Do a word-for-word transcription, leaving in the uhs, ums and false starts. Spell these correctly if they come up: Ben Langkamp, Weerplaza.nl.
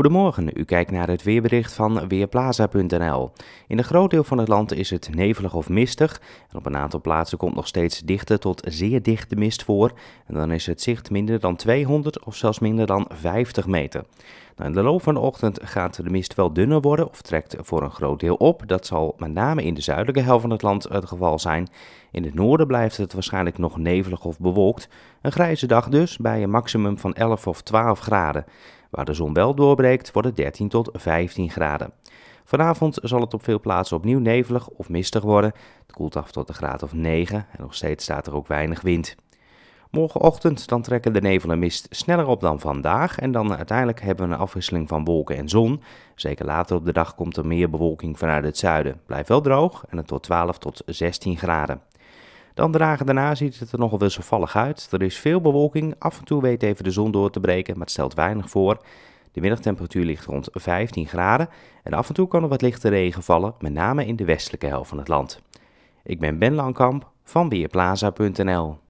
Goedemorgen, u kijkt naar het weerbericht van Weerplaza punt n l. In een groot deel van het land is het nevelig of mistig en op een aantal plaatsen komt nog steeds dichte tot zeer dichte mist voor en dan is het zicht minder dan tweehonderd of zelfs minder dan vijftig meter. Nou, in de loop van de ochtend gaat de mist wel dunner worden of trekt voor een groot deel op. Dat zal met name in de zuidelijke helft van het land het geval zijn. In het noorden blijft het waarschijnlijk nog nevelig of bewolkt. Een grijze dag dus bij een maximum van elf of twaalf graden. Waar de zon wel doorbreekt, wordt het dertien tot vijftien graden. Vanavond zal het op veel plaatsen opnieuw nevelig of mistig worden. Het koelt af tot een graad of negen en nog steeds staat er ook weinig wind. Morgenochtend dan trekken de nevel en mist sneller op dan vandaag en dan uiteindelijk hebben we een afwisseling van wolken en zon. Zeker later op de dag komt er meer bewolking vanuit het zuiden. Blijft wel droog en het tot twaalf tot zestien graden. Dan de dagen daarna ziet het er nogal wisselvallig uit. Er is veel bewolking, af en toe weet even de zon door te breken, maar het stelt weinig voor. De middagtemperatuur ligt rond vijftien graden en af en toe kan er wat lichte regen vallen, met name in de westelijke helft van het land. Ik ben Ben Langkamp van Weerplaza punt n l.